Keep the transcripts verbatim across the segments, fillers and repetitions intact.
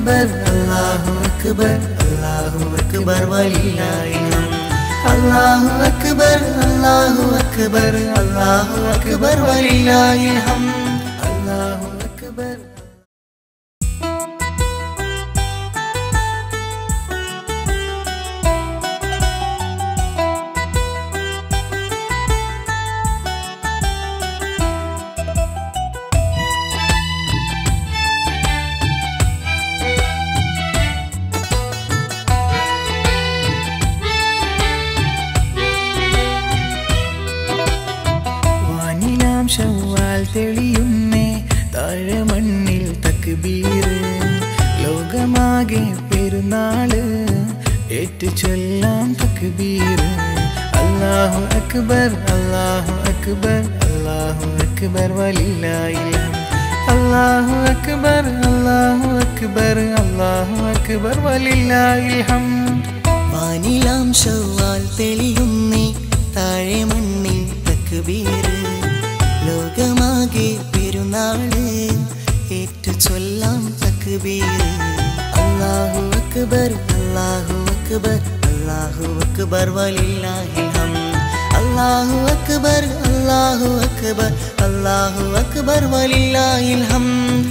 அக்பர் அல்லாஹு அக்பர் அல்லாஹு அக்பர் வலிலாயினம் அல்லாஹு அக்பர் அல்லாஹு அக்பர் அல்லாஹு அக்பர் வலிலாயினம் அல்லாஹு அக்பர். ஷவ்வால் தெளியுன்னே தாழ மண்ணில் தக்பீர் லோகமாகே பெருநாள் ஏற்று சொல்லாம் தக்பீர். அல்லாஹு அக்பர் அல்லாஹு அக்பர் அல்லாஹு அக்பர் வலில்லாஹ் அல்லாஹு அக்பர் அல்லாஹு அக்பர் அல்லாஹு அக்பர் வலில்லாஹ். வானிலாம் ஷவ்வால் தெளியுன்னே தாழ மண்ணில் தக்பீர் லோகமாகே பெருநாளே ஏற்று சொல்லாம் தக்பீர். அல்லாஹு அக்பர் அல்லாஹு அக்பர் அல்லாஹு அக்பர் வலில்லாஹி ஹம்த் அல்லாஹு அக்பர் அல்லாஹு அக்பர் அல்லாஹு அக்பர் வலில்லாஹி ஹம்த்.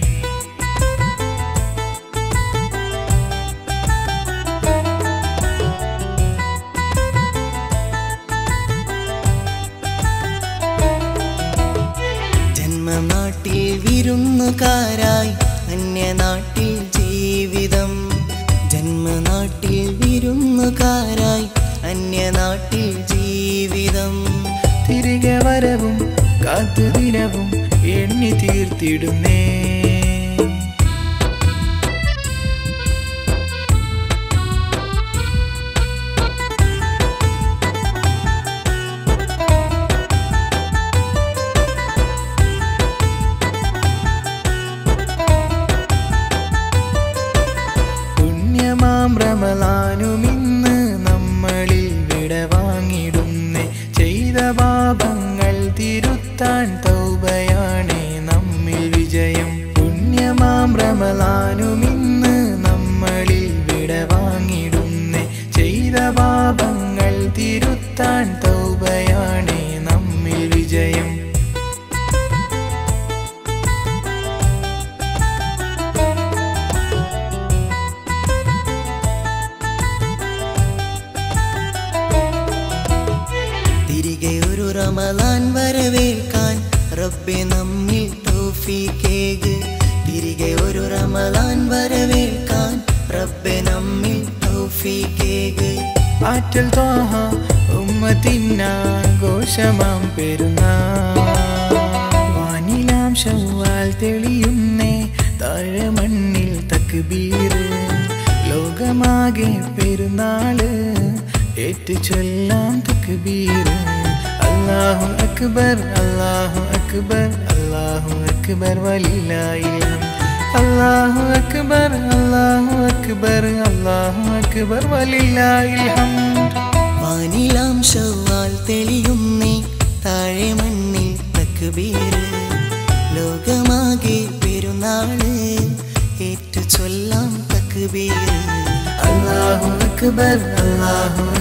ായി അന്യനാട്ടിൽ ജീവിതം ജന്മനാട്ടിൽ വിരുന്നുകാരായി അന്യനാട്ടിൽ ജീവിതം തിരികെ വരവും കാത്തു ദിനവും എണ്ണി തീർത്തിടുന്നേ. റമളാനുമിന്ന് നമ്മളിൽ വിട വാങ്ങിടുന്നേ. ചെയ്ത പാപങ്ങൾ തിരുത്താൻ തൗബയാണേ നമ്മിൽ വിജയം. പുണ്യമാം റമളാനുമിന്ന് നമ്മളിൽ വിട വാങ്ങിടുന്നേ. ചെയ്ത പാപങ്ങൾ തിരുത്താൻ തൗബയാണേ നമ്മിൽ വിജയം. റമളാൻ വരവേൽക്കാൻ റബ്ബേ നമ്മിൽ തൗഫീഖേക്. തിരികെ ഒരു റമളാൻ വരവേൽക്കാൻ റബ്ബേ നമ്മിൽ തൗഫീഖേക്. ആറ്റൽ ത്വാഹ ഉമ്മത്തിനാഘോഷമാം പെരുന്നാൾ വാനിലാം ശവ്വാൽ തെളിയുന്നേ താഴ മണ്ണിൽ തക്ബീർ ലോകമാകെ പെരുന്നാള് ഏറ്റ് ചൊല്ലാം തക്ബീർ. അല്ലാഹു അക്ബർ അല്ലാഹു അക്ബർ അല്ലാഹു അക്ബർ വലില്ലാഹി അല്ലാഹു അക്ബർ അല്ലാഹു അക്ബർ അല്ലാഹു അക്ബർ വലില്ലാഹി. വാനിലാം ശവ്വാൽ തെളിയുന്നേ താഴെ മണ്ണിൽ തക്ബീർ ലോകമാകെ പെരുന്നാള് ഏറ്റു ചൊല്ലാം തക്ബീർ. അല്ലാഹു അക്ബർ അല്ലാഹു